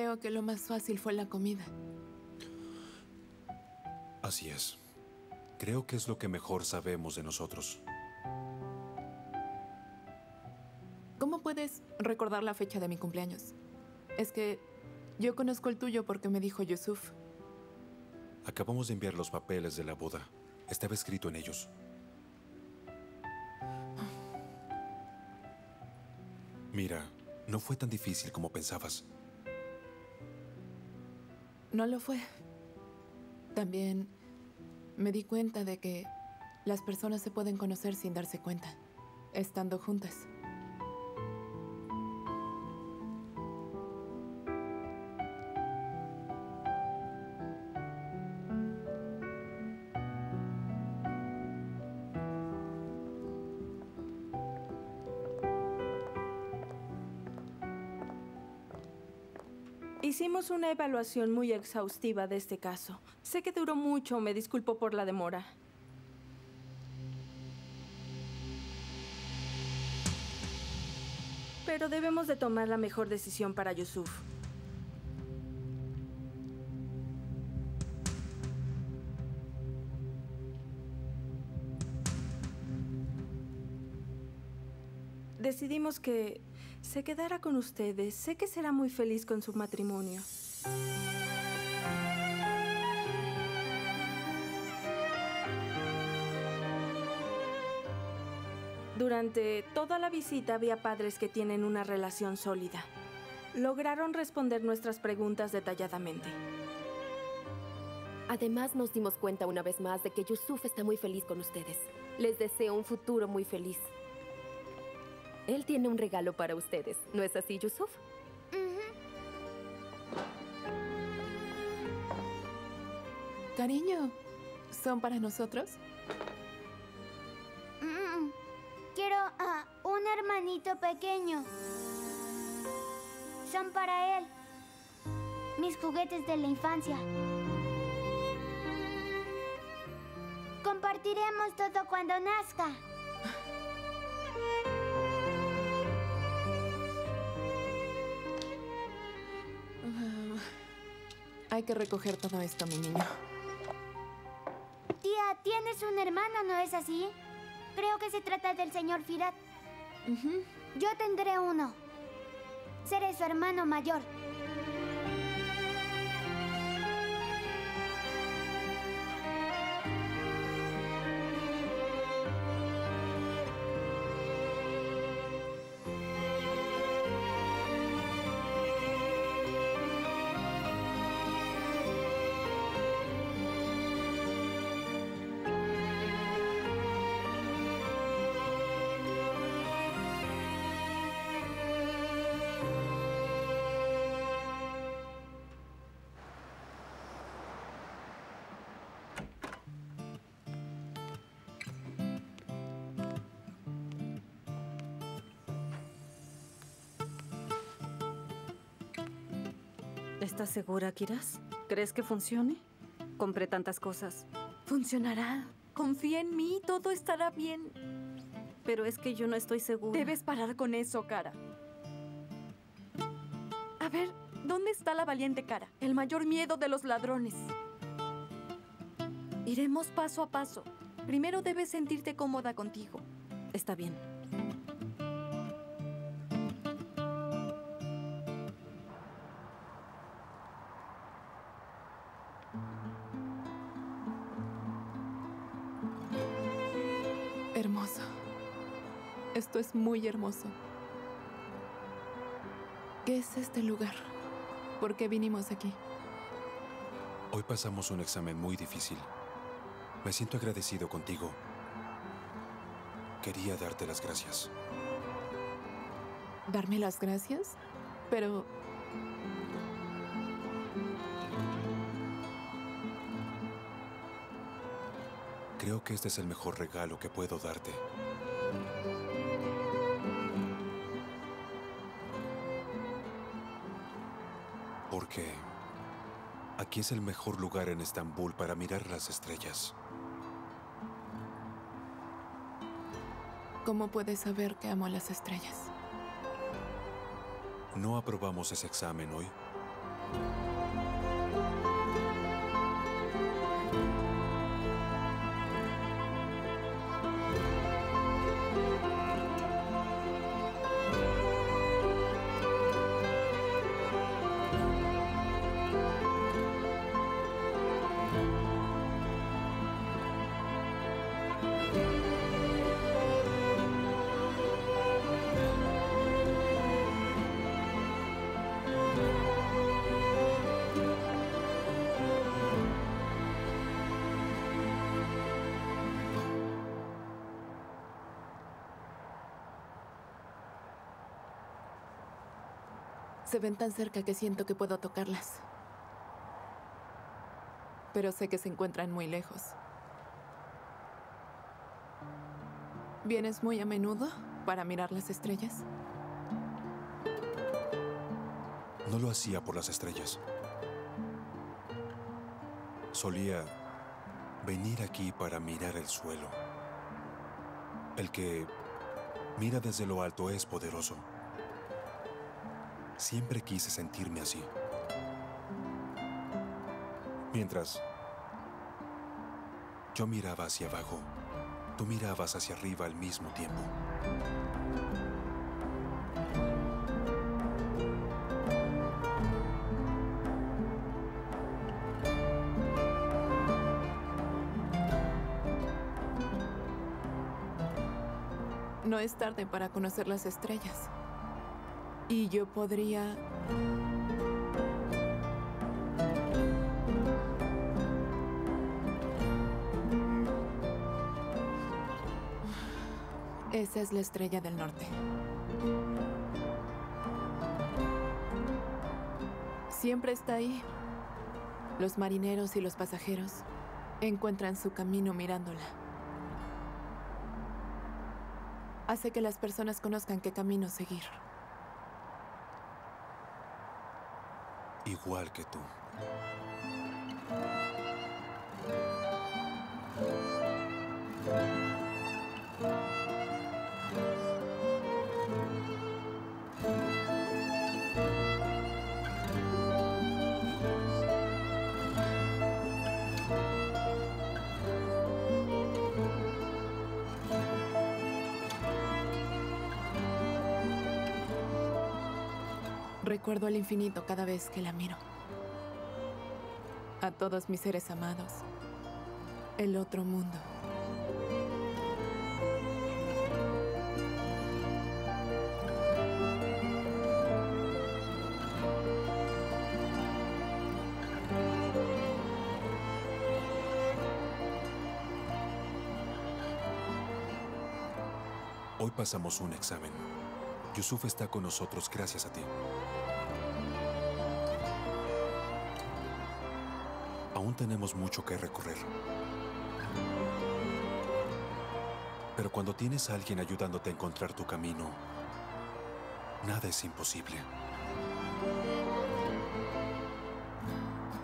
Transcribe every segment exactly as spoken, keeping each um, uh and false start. Creo que lo más fácil fue la comida. Así es. Creo que es lo que mejor sabemos de nosotros. ¿Cómo puedes recordar la fecha de mi cumpleaños? Es que yo conozco el tuyo porque me dijo Yusuf. Acabamos de enviar los papeles de la boda. Estaba escrito en ellos. Mira, no fue tan difícil como pensabas. No lo fue. También me di cuenta de que las personas se pueden conocer sin darse cuenta, estando juntas. Hicimos una evaluación muy exhaustiva de este caso. Sé que duró mucho, me disculpo por la demora. Pero debemos de tomar la mejor decisión para Yusuf. Decidimos que se quedará con ustedes. Sé que será muy feliz con su matrimonio. Durante toda la visita había padres que tienen una relación sólida. Lograron responder nuestras preguntas detalladamente. Además, nos dimos cuenta una vez más de que Yusuf está muy feliz con ustedes. Les deseo un futuro muy feliz. Él tiene un regalo para ustedes. ¿No es así, Yusuf? Uh-huh. Cariño, ¿son para nosotros? Mm. Quiero uh, un hermanito pequeño. Son para él. Mis juguetes de la infancia. Compartiremos todo cuando nazca. Hay que recoger todo esto, mi niño. Tía, tienes un hermano, ¿no es así? Creo que se trata del señor Firat. Uh-huh. Yo tendré uno. Seré su hermano mayor. ¿Estás segura, Kiras? ¿Crees que funcione? Compré tantas cosas. Funcionará. Confía en mí, todo estará bien. Pero es que yo no estoy segura. Debes parar con eso, Cara. A ver, ¿dónde está la valiente Cara? El mayor miedo de los ladrones. Iremos paso a paso. Primero debes sentirte cómoda contigo. Está bien. Hermoso. Esto es muy hermoso. ¿Qué es este lugar? ¿Por qué vinimos aquí? Hoy pasamos un examen muy difícil. Me siento agradecido contigo. Quería darte las gracias. ¿Darme las gracias? Pero... Creo que este es el mejor regalo que puedo darte. Porque aquí es el mejor lugar en Estambul para mirar las estrellas. ¿Cómo puedes saber que amo las estrellas? ¿No aprobamos ese examen hoy? Se ven tan cerca que siento que puedo tocarlas. Pero sé que se encuentran muy lejos. ¿Vienes muy a menudo para mirar las estrellas? No lo hacía por las estrellas. Solía venir aquí para mirar el suelo. El que mira desde lo alto es poderoso. Siempre quise sentirme así. Mientras yo miraba hacia abajo, tú mirabas hacia arriba al mismo tiempo. No es tarde para conocer las estrellas. Y yo podría... Esa es la estrella del norte. Siempre está ahí. Los marineros y los pasajeros encuentran su camino mirándola. Hace que las personas conozcan qué camino seguir. Igual que tú. Recuerdo el infinito cada vez que la miro. A todos mis seres amados. El otro mundo. Hoy pasamos un examen. Yusuf está con nosotros gracias a ti. Aún tenemos mucho que recorrer. Pero cuando tienes a alguien ayudándote a encontrar tu camino, nada es imposible.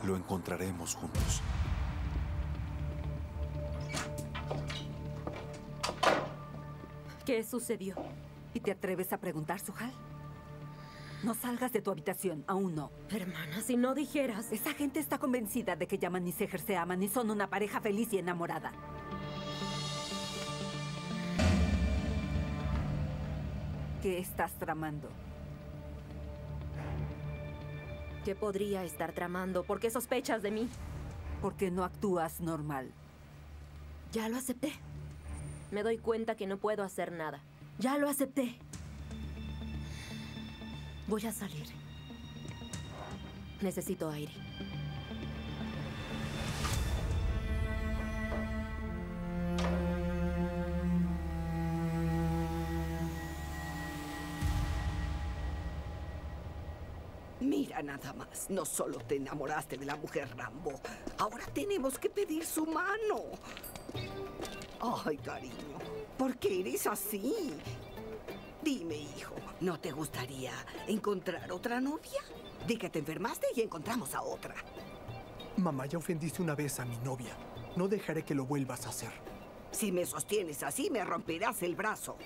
Lo encontraremos juntos. ¿Qué sucedió? ¿Y te atreves a preguntar, Sujal? No salgas de tu habitación, aún no. Hermana, si no dijeras... Esa gente está convencida de que Yaman y Seher se aman y son una pareja feliz y enamorada. ¿Qué estás tramando? ¿Qué podría estar tramando? ¿Por qué sospechas de mí? Porque no actúas normal. Ya lo acepté. Me doy cuenta que no puedo hacer nada. Ya lo acepté. Voy a salir. Necesito aire. Mira nada más. No solo te enamoraste de la mujer Rambo. Ahora tenemos que pedir su mano. Ay, cariño. ¿Por qué eres así? Dime, hijo, ¿no te gustaría encontrar otra novia? Di que te enfermaste y encontramos a otra. Mamá, ya ofendiste una vez a mi novia. No dejaré que lo vuelvas a hacer. Si me sostienes así, me romperás el brazo.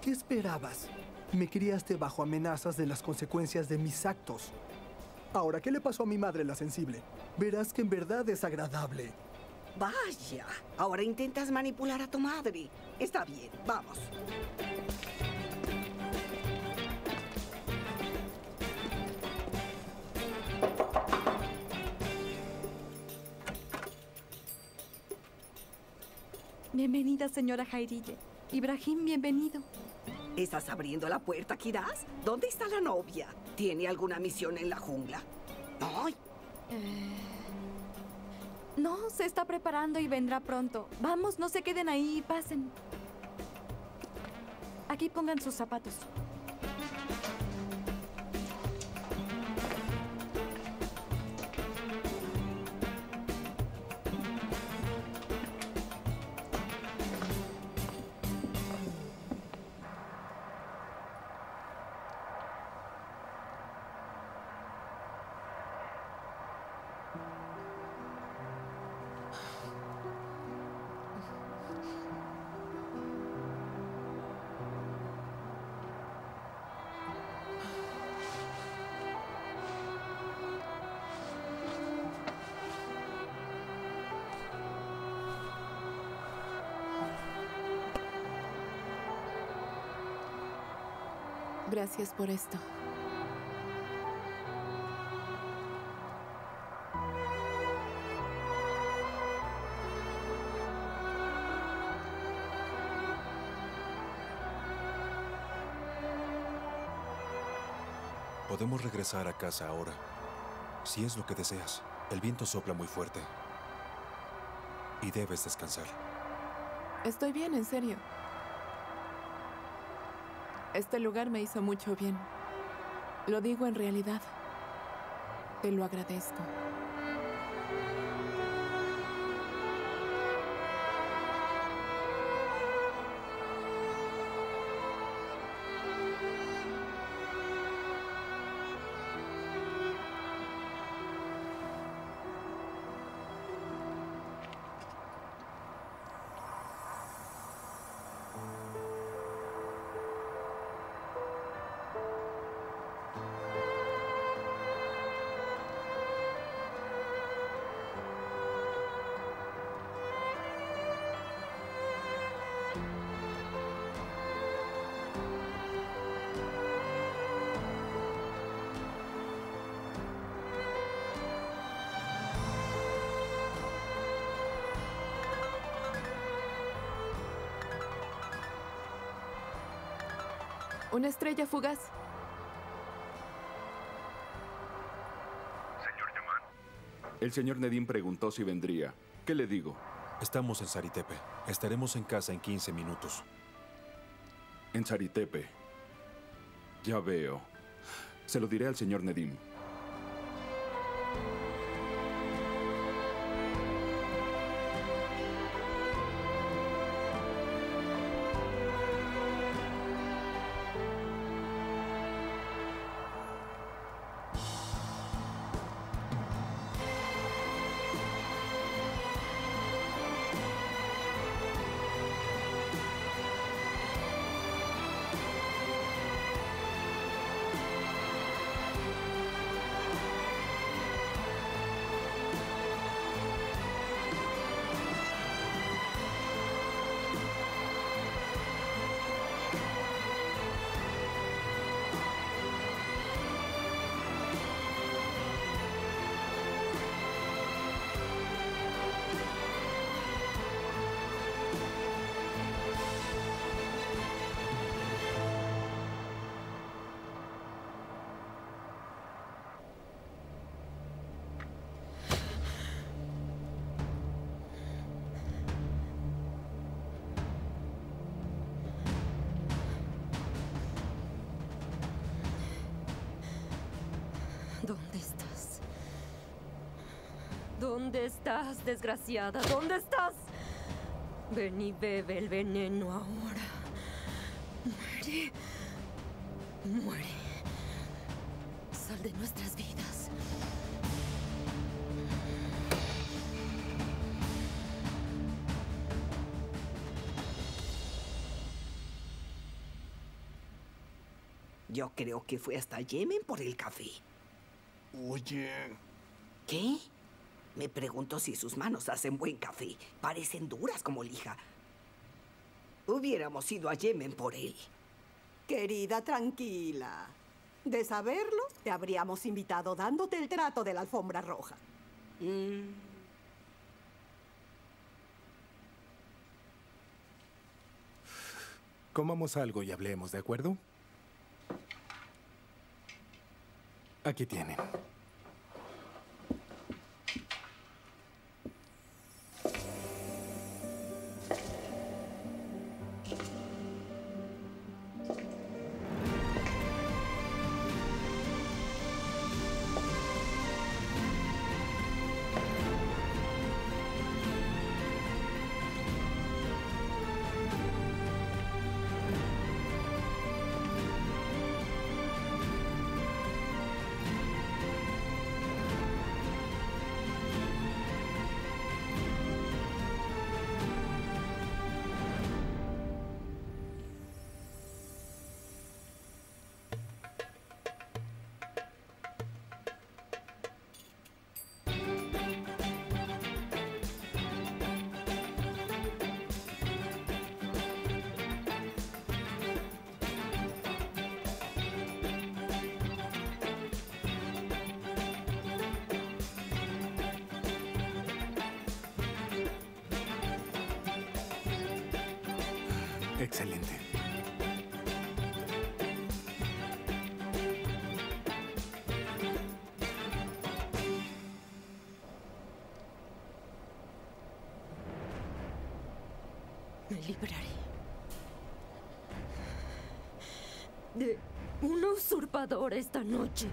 ¿Qué esperabas? Me criaste bajo amenazas de las consecuencias de mis actos. Ahora, ¿qué le pasó a mi madre, la sensible? Verás que en verdad es agradable. Vaya, ahora intentas manipular a tu madre. Está bien, vamos. Bienvenida, señora Jairille. Ibrahim, bienvenido. ¿Estás abriendo la puerta, Kiras? ¿Dónde está la novia? ¿Tiene alguna misión en la jungla? ¡Ay! Eh... No, se está preparando y vendrá pronto. Vamos, no se queden ahí y pasen. Aquí pongan sus zapatos. Gracias por esto. Podemos regresar a casa ahora, si es lo que deseas. El viento sopla muy fuerte y debes descansar. Estoy bien, en serio. Este lugar me hizo mucho bien. Lo digo en realidad. Te lo agradezco. Una estrella fugaz. Señor Yaman. El señor Nedim preguntó si vendría. ¿Qué le digo? Estamos en Saritepe. Estaremos en casa en quince minutos. En Saritepe. Ya veo. Se lo diré al señor Nedim. ¿Dónde estás? ¿Dónde estás, desgraciada? ¿Dónde estás? Ven y bebe el veneno ahora. Muere. Muere. Sal de nuestras vidas. Yo creo que fue hasta Yemen por el café. Oye. ¿Qué? Me pregunto si sus manos hacen buen café. Parecen duras como lija. Hubiéramos ido a Yemen por él. Querida, tranquila. De saberlo, te habríamos invitado dándote el trato de la alfombra roja. Mm. Comamos algo y hablemos, ¿de acuerdo? Aquí tienen. Excelente. Me libraré de un usurpador esta noche.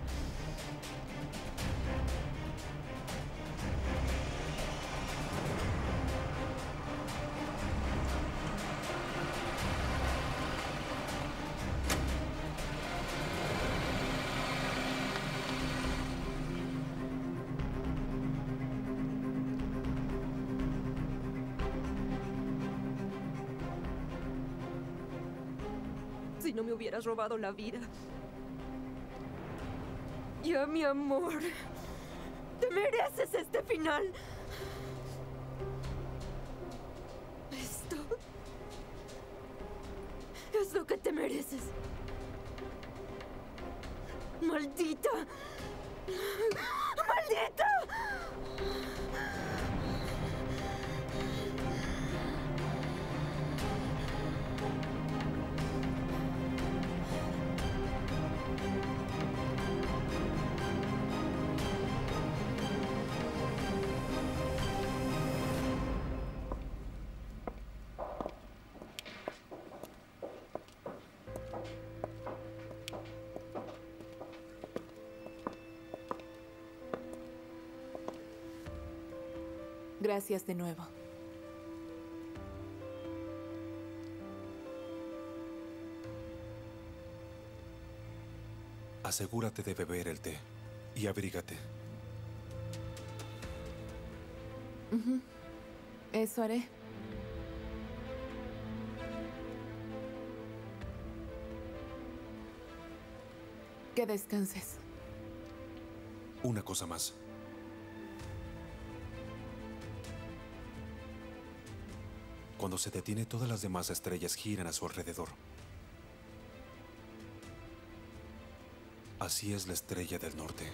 No me hubieras robado la vida. Ya, mi amor, te mereces este final. Esto es lo que te mereces. Maldita. Maldita. Gracias de nuevo. Asegúrate de beber el té y abrígate. Uh-huh. Eso haré. Que descanses. Una cosa más. Cuando se detiene, todas las demás estrellas giran a su alrededor. Así es la estrella del norte.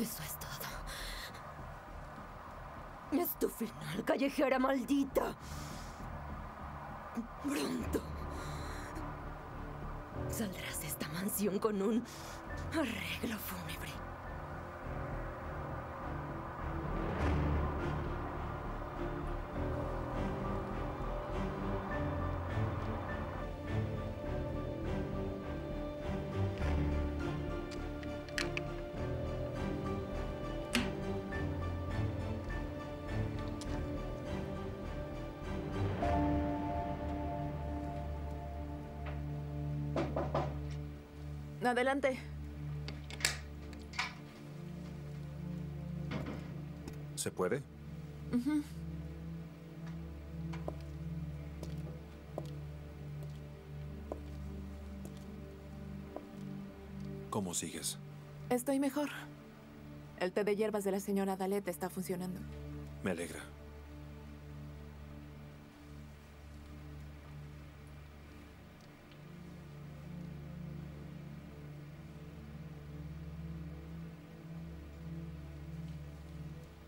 Eso es todo. Es tu final, callejera maldita. Pronto saldrás de esta mansión con un arreglo fúnebre. Adelante. ¿Se puede? Uh-huh. ¿Cómo sigues? Estoy mejor. El té de hierbas de la señora Dalet está funcionando. Me alegra.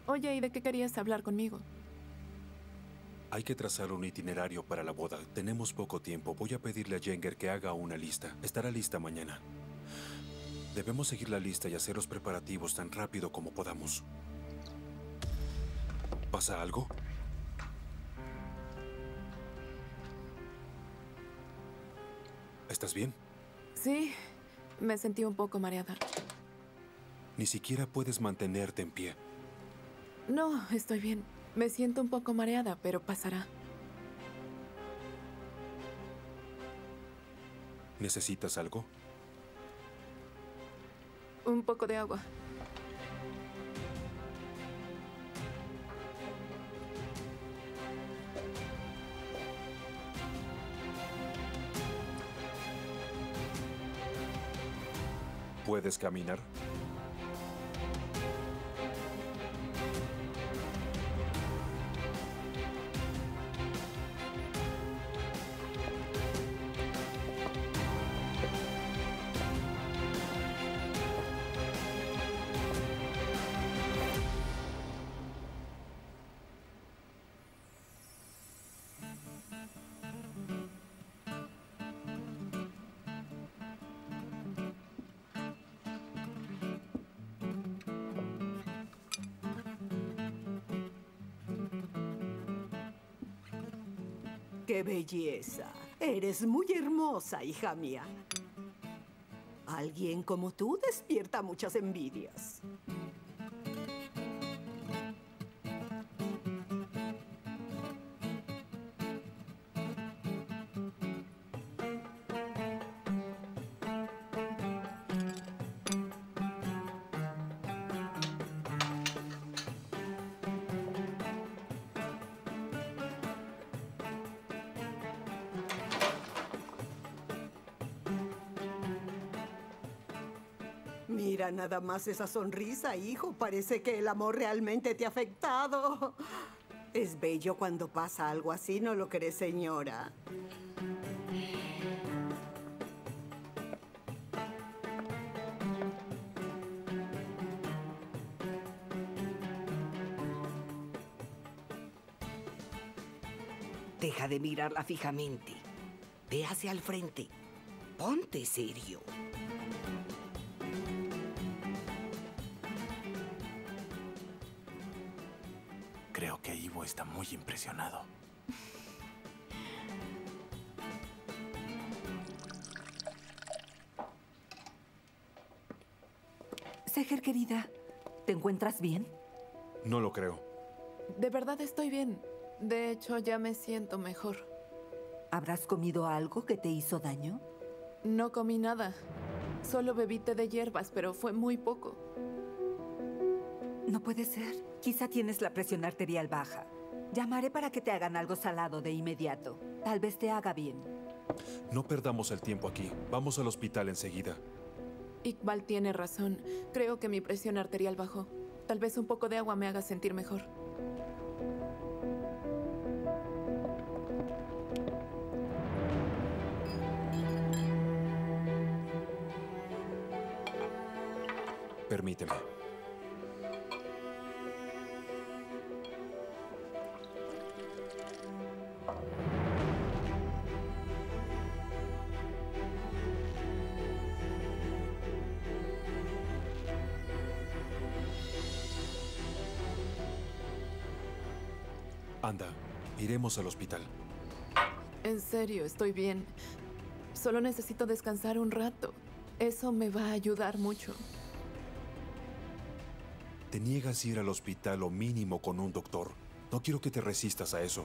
Oye, ¿y de qué querías hablar conmigo? Hay que trazar un itinerario para la boda. Tenemos poco tiempo. Voy a pedirle a Yenger que haga una lista. Estará lista mañana. Debemos seguir la lista y hacer los preparativos tan rápido como podamos. ¿Pasa algo? ¿Estás bien? Sí, me sentí un poco mareada. Ni siquiera puedes mantenerte en pie. No, estoy bien. Me siento un poco mareada, pero pasará. ¿Necesitas algo? Un poco de agua. ¿Puedes caminar? ¡Qué belleza! Eres muy hermosa, hija mía. Alguien como tú despierta muchas envidias. Mira nada más esa sonrisa, hijo. Parece que el amor realmente te ha afectado. Es bello cuando pasa algo así, ¿no lo crees, señora? Deja de mirarla fijamente. Ve hacia el frente. Ponte serio. Creo que Ivo está muy impresionado. Seher, querida, ¿te encuentras bien? No lo creo. De verdad estoy bien. De hecho, ya me siento mejor. ¿Habrás comido algo que te hizo daño? No comí nada. Solo bebí té de hierbas, pero fue muy poco. No puede ser. Quizá tienes la presión arterial baja. Llamaré para que te hagan algo salado de inmediato. Tal vez te haga bien. No perdamos el tiempo aquí. Vamos al hospital enseguida. Iqbal tiene razón. Creo que mi presión arterial bajó. Tal vez un poco de agua me haga sentir mejor. Permíteme. Anda, iremos al hospital. En serio, estoy bien. Solo necesito descansar un rato. Eso me va a ayudar mucho. Te niegas a ir al hospital o mínimo con un doctor. No quiero que te resistas a eso.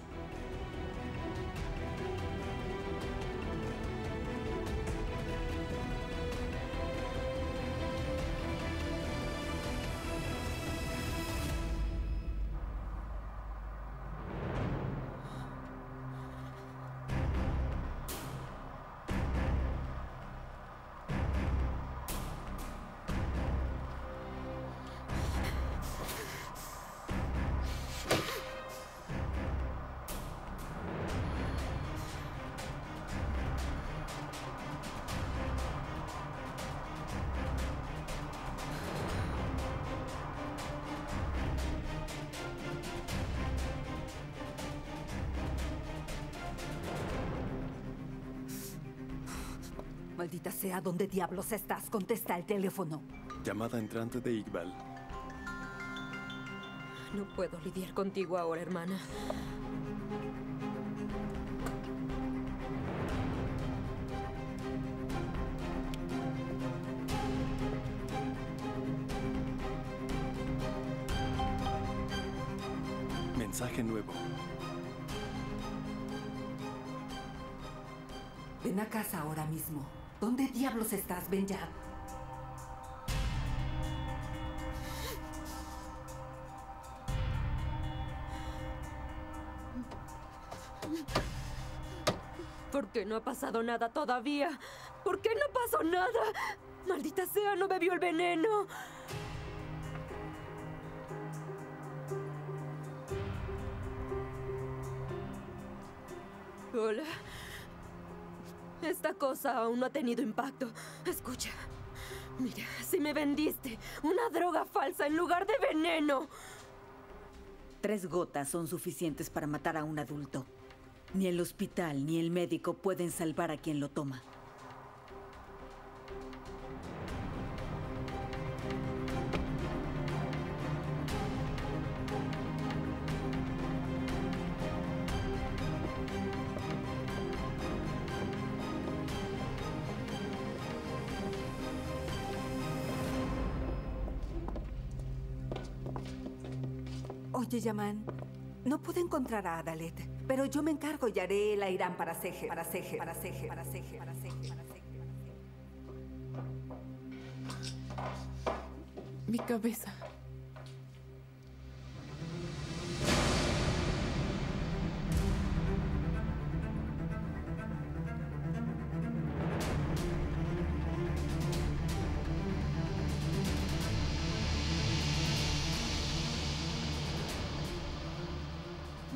Maldita sea, ¿dónde diablos estás? Contesta el teléfono. Llamada entrante de Iqbal. No puedo lidiar contigo ahora, hermana. Mensaje nuevo. Ven a casa ahora mismo. ¿Dónde diablos estás, Benja? ¿Por qué no ha pasado nada todavía? ¿Por qué no pasó nada? ¡Maldita sea, no bebió el veneno! Hola. Esta cosa aún no ha tenido impacto. Escucha, mira, si me vendiste una droga falsa en lugar de veneno. Tres gotas son suficientes para matar a un adulto. Ni el hospital ni el médico pueden salvar a quien lo toma. Oye, Yaman, no pude encontrar a Adalet, pero yo me encargo y haré la Irán para Seher, para Seher, para Seher, para Seher, para Seher. Mi cabeza.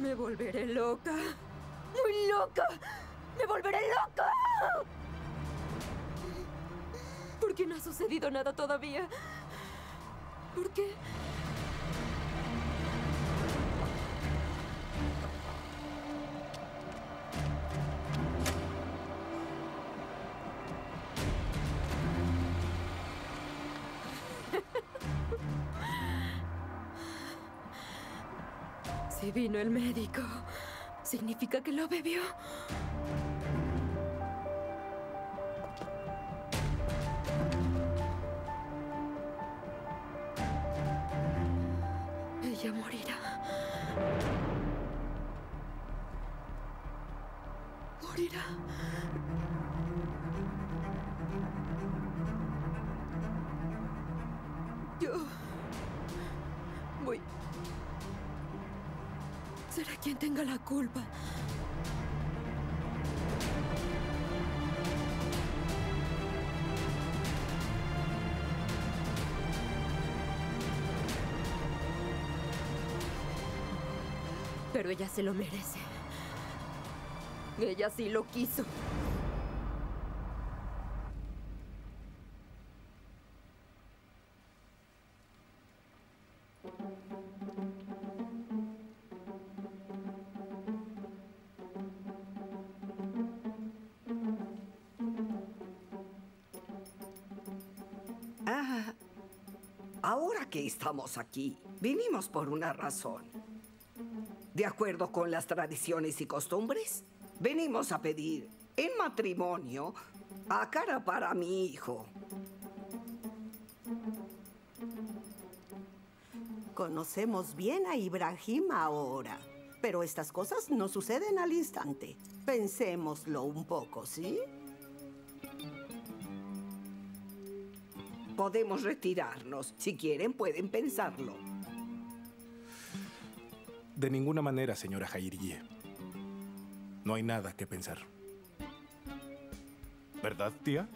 Me volveré loca. Muy loca. Me volveré loca. ¿Por qué no ha sucedido nada todavía? ¿Por qué? Si vino el médico, significa que lo bebió. Ella morirá. Morirá. Yo voy... Será quien tenga la culpa. Pero ella se lo merece. Ella sí lo quiso. Ahora que estamos aquí, vinimos por una razón. de acuerdo con las tradiciones y costumbres, venimos a pedir en matrimonio a Cara para mi hijo. Conocemos bien a Ibrahim ahora, pero estas cosas no suceden al instante. Pensémoslo un poco, ¿sí? Podemos retirarnos. Si quieren, pueden pensarlo. De ninguna manera, señora Jairgüe. No hay nada que pensar. ¿Verdad, tía?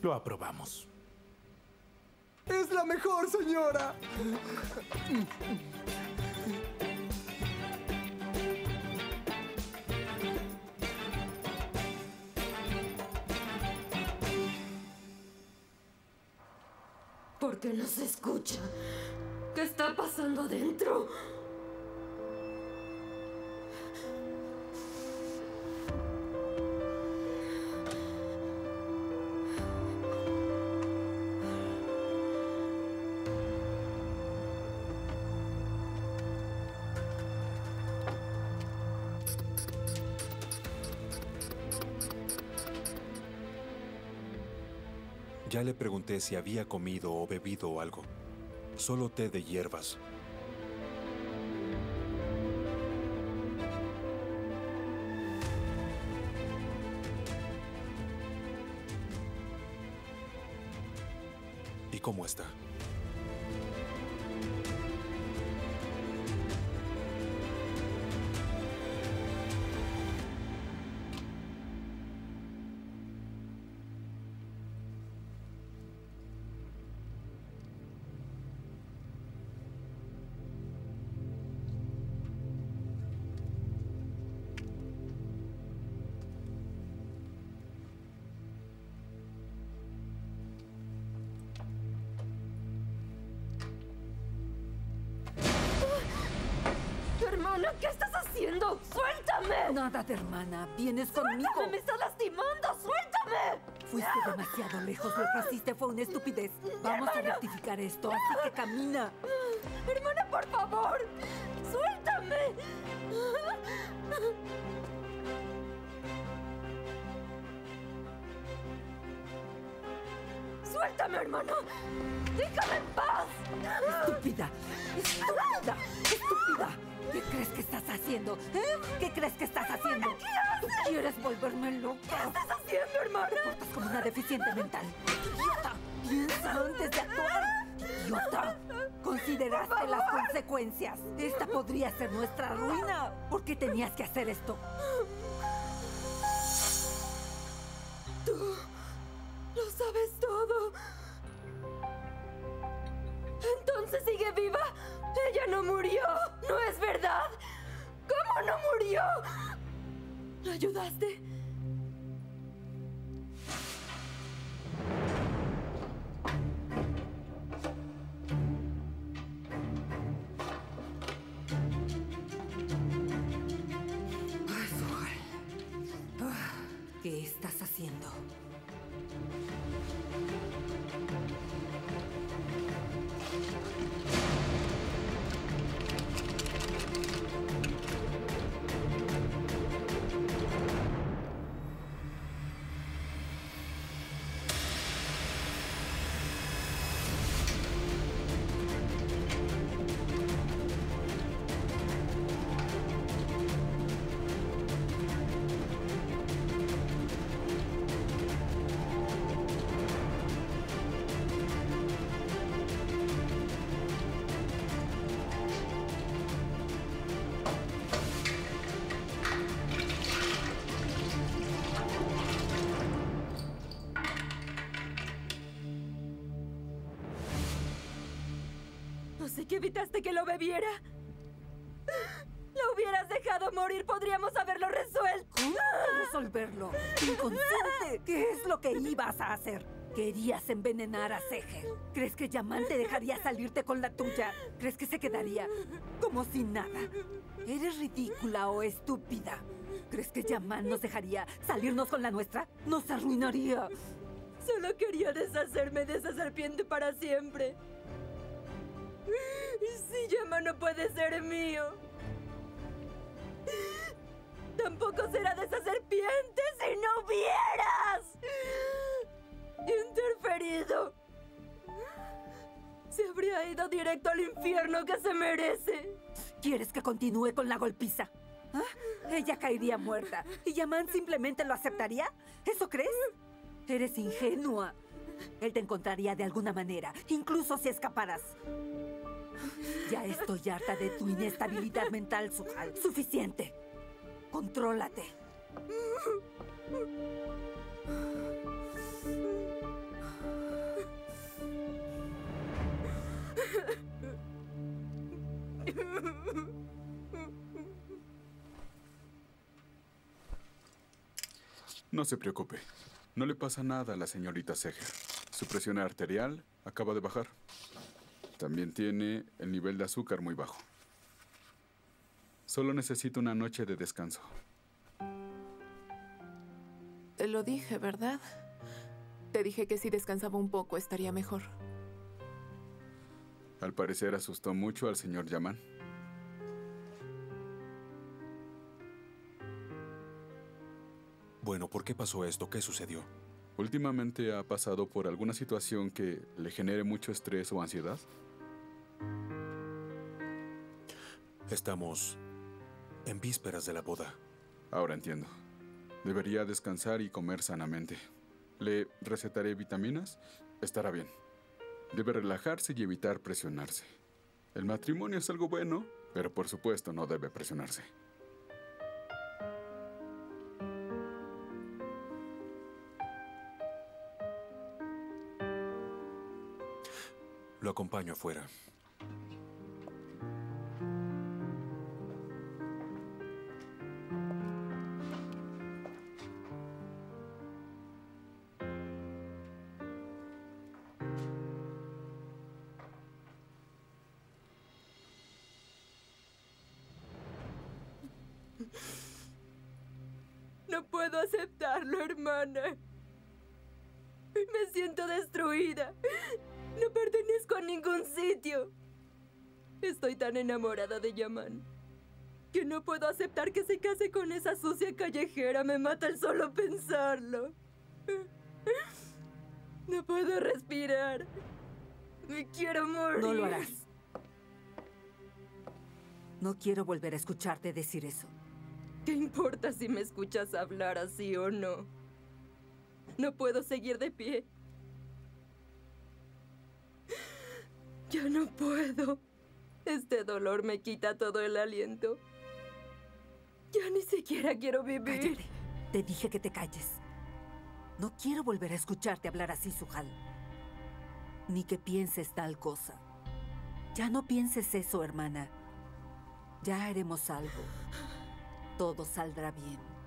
Lo aprobamos. ¡Es la mejor, señora! ¿Por qué no se escucha? ¿Qué está pasando adentro? Ya le pregunté si había comido o bebido algo. Solo té de hierbas. ¿Y cómo está? Hermana, ¿qué estás haciendo? ¡Suéltame! Nada de hermana. Vienes ¡Suéltame! Conmigo. ¡Me está lastimando! ¡Suéltame! Fuiste demasiado lejos. Lo que hiciste fue una estupidez. Vamos a rectificar esto, así que camina. Hermana, por favor. ¡Suéltame! ¡Suéltame, hermano! ¡Déjame en paz! ¡Estúpida! ¡Estúpida! ¡Estúpida! ¿Qué crees que estás haciendo? ¿Eh? ¿Qué crees que estás haciendo? ¿Qué haces? ¿Tú quieres volverme loca? ¿Qué estás haciendo, hermana? Te portas como una deficiente mental. ¡Idiota! ¡Piensa antes de actuar! ¡Idiota! Consideraste las consecuencias. Esta podría ser nuestra ruina. ¿Por qué tenías que hacer esto? Tú lo sabes todo. ¿Entonces sigue viva? ¡Ella no murió! ¡No es verdad! ¿Cómo no murió? ¿La ayudaste? Ay, Sujal. ¿Qué estás haciendo? ¿Que evitaste que lo bebiera? ¿Lo hubieras dejado morir? Podríamos haberlo resuelto. ¿Cómo resolverlo? ¡Inconsciente! ¿Qué es lo que ibas a hacer? Querías envenenar a Seher. ¿Crees que Yaman te dejaría salirte con la tuya? ¿Crees que se quedaría como si nada? ¿Eres ridícula o estúpida? ¿Crees que Yaman nos dejaría salirnos con la nuestra? ¡Nos arruinaría! Solo quería deshacerme de esa serpiente para siempre. Si Yaman no puede ser mío, tampoco será de esa serpiente si no hubieras interferido. Se habría ido directo al infierno que se merece. ¿Quieres que continúe con la golpiza? ¿Ah? Ella caería muerta. ¿Y Yaman simplemente lo aceptaría? ¿Eso crees? Eres ingenua. Él te encontraría de alguna manera, incluso si escaparas. Ya estoy harta de tu inestabilidad mental, Sujal. Suficiente. Contrólate. No se preocupe. No le pasa nada a la señorita Seher. Su presión arterial acaba de bajar. También tiene el nivel de azúcar muy bajo. Solo necesita una noche de descanso. Te lo dije, ¿verdad? Te dije que si descansaba un poco estaría mejor. Al parecer asustó mucho al señor Yaman. Bueno, ¿por qué pasó esto? ¿Qué sucedió? Últimamente ha pasado por alguna situación que le genere mucho estrés o ansiedad. Estamos en vísperas de la boda. Ahora entiendo. Debería descansar y comer sanamente. Le recetaré vitaminas. Estará bien. Debe relajarse y evitar presionarse. El matrimonio es algo bueno, pero por supuesto no debe presionarse. Lo acompaño afuera. No puedo aceptarlo, hermana. Me siento destruida. No pertenezco a ningún sitio. Estoy tan enamorada de Yaman que no puedo aceptar que se case con esa sucia callejera. Me mata el solo pensarlo. No puedo respirar. Me quiero morir. No lo harás. No quiero volver a escucharte decir eso. ¿Qué importa si me escuchas hablar así o no? No puedo seguir de pie. Ya no puedo. Este dolor me quita todo el aliento. Ya ni siquiera quiero vivir. Cállate. Te dije que te calles. No quiero volver a escucharte hablar así, Sujal. Ni que pienses tal cosa. Ya no pienses eso, hermana. Ya haremos algo. Todo saldrá bien.